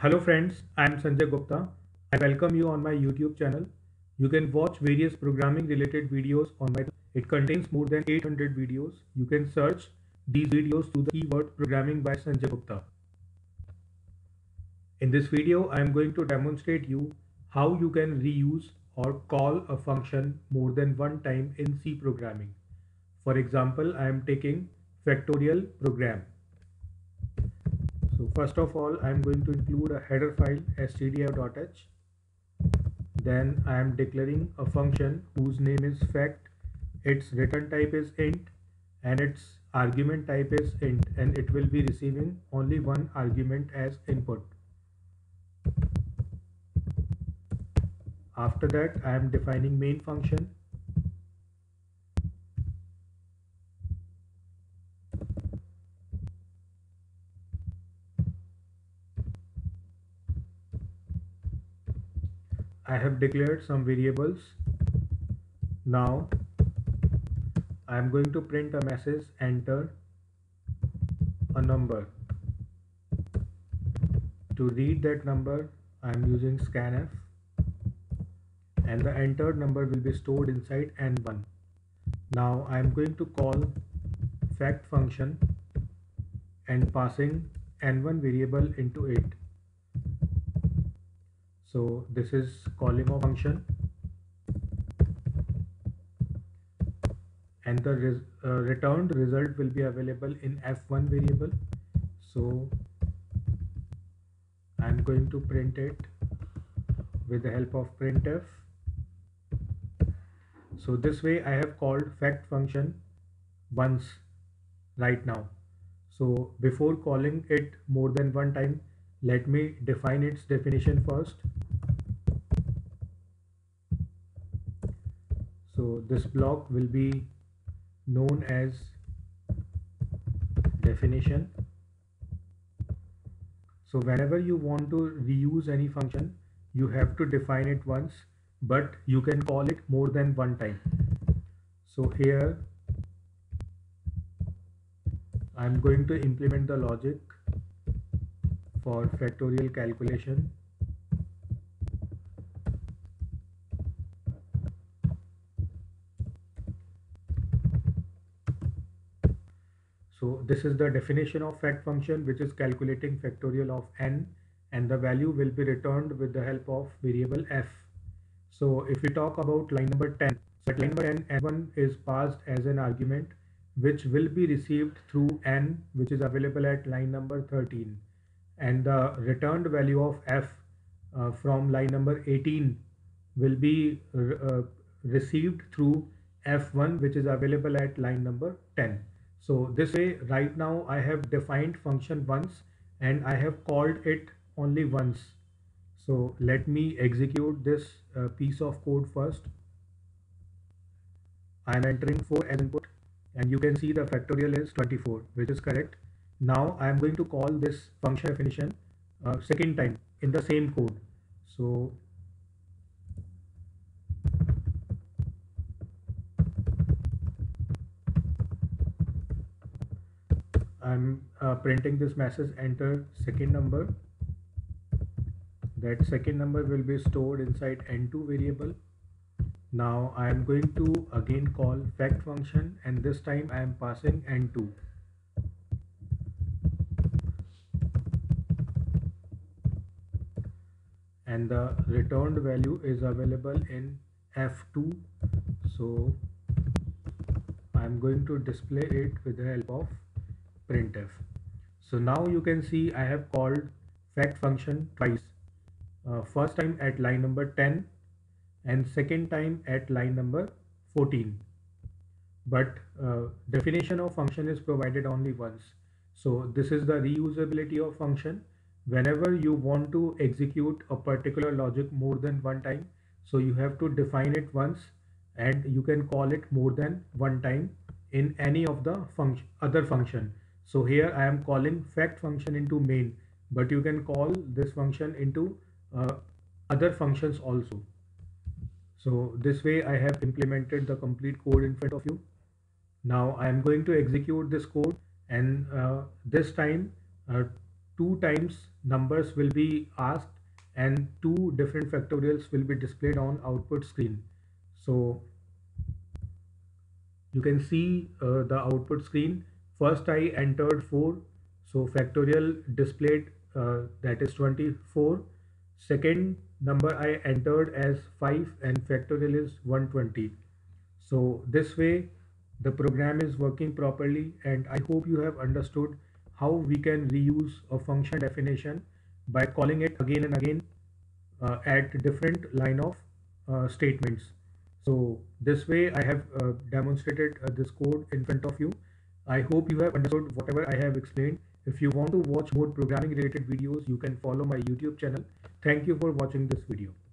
Hello friends, I am Sanjay Gupta. I welcome you on my YouTube channel. You can watch various programming related videos on my channel. It contains more than 800 videos. You can search these videos through the keyword programming by Sanjay Gupta. In this video, I am going to demonstrate you how you can reuse or call a function more than one time in C programming. For example, I am taking factorial program. So first of all, I am going to include a header file stdio.h. Then I am declaring a function whose name is fact, its return type is int and its argument type is int, and it will be receiving only one argument as input. After that, I am defining main function. I have declared some variables. Now I am going to print a message, enter a number. To read that number, I am using scanf, and the entered number will be stored inside n1. Now I am going to call fact function and passing n1 variable into it. So this is calling a function, and the returned result will be available in f1 variable. So I am going to print it with the help of printf. So this way I have called fact function once right now. So before calling it more than one time, let me define its definition first. So this block will be known as definition. So whenever you want to reuse any function, you have to define it once, but you can call it more than one time. So here I'm going to implement the logic for factorial calculation. So this is the definition of fact function, which is calculating factorial of n, and the value will be returned with the help of variable f. So if we talk about line number 10, so at line number 10, n1 is passed as an argument which will be received through n, which is available at line number 13, and the returned value of f from line number 18 will be received through f1, which is available at line number 10. So this way, right now I have defined function once and I have called it only once. So let me execute this piece of code first. I am entering 4 as input, and you can see the factorial is 24, which is correct. Now I am going to call this function definition second time in the same code. So I'm printing this message, enter second number. That second number will be stored inside n2 variable. Now I am going to again call fact function, and this time I am passing n2. And the returned value is available in f2. So I am going to display it with the help of printf. So now you can see I have called fact function twice. First time at line number 10 and second time at line number 14. But definition of function is provided only once. So this is the reusability of function. Whenever you want to execute a particular logic more than one time, so you have to define it once, and you can call it more than one time in any of the other function. So here I am calling fact function into main, but you can call this function into other functions also. So this way I have implemented the complete code in front of you. Now I am going to execute this code, and this time two times numbers will be asked and two different factorials will be displayed on output screen. So you can see the output screen. First I entered 4, so factorial displayed that is 24. Second number I entered as 5 and factorial is 120. So this way the program is working properly, and I hope you have understood how we can reuse a function definition by calling it again and again at different line of statements. So this way I have demonstrated this code in front of you. I hope you have understood whatever I have explained. If you want to watch more programming related videos, you can follow my YouTube channel. Thank you for watching this video.